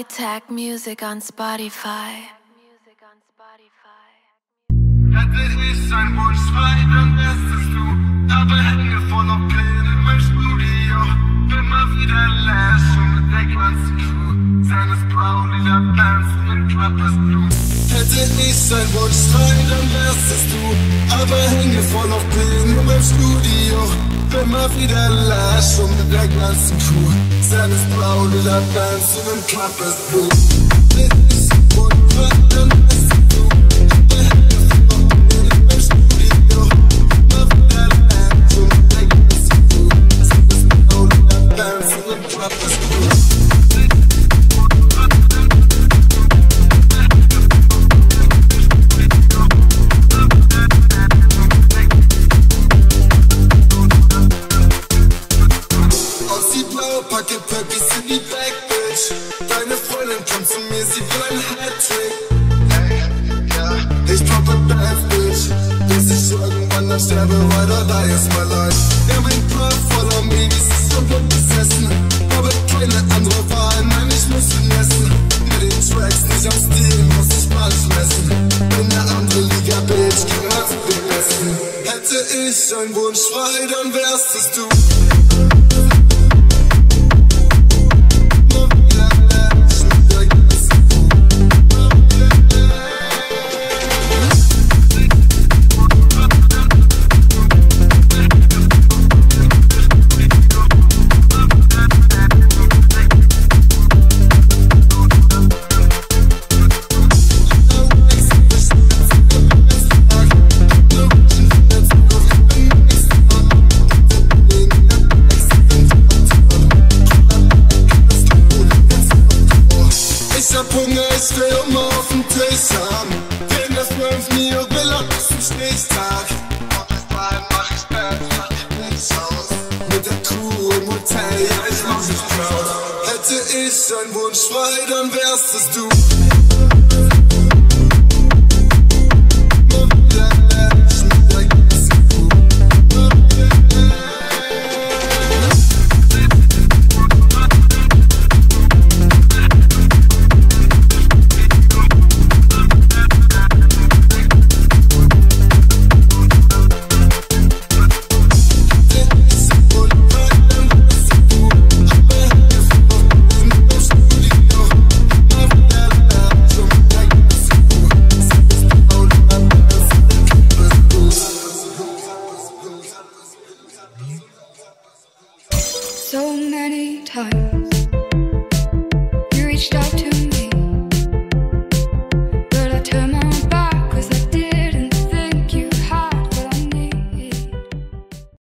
I tag music on Spotify. Hätte ich nicht sein Wunsch frei, dann wärst du. Dabei hätten wir voll auf Pillen im Studio. Bin mal wieder Lash und mit der ganzen Crew. Seines blau, lila Bands mit Clubbers Blue. Hätte ich nicht sein Wunsch frei, dann wärst du. Aber hänge voll auf Pillen im Studio. Bin mal wieder lasch und mit der ganzen Crew. Seines blau, lila Bands und Clubbers Blue. Hätte ich einen Wunsch frei, dann wärst es du.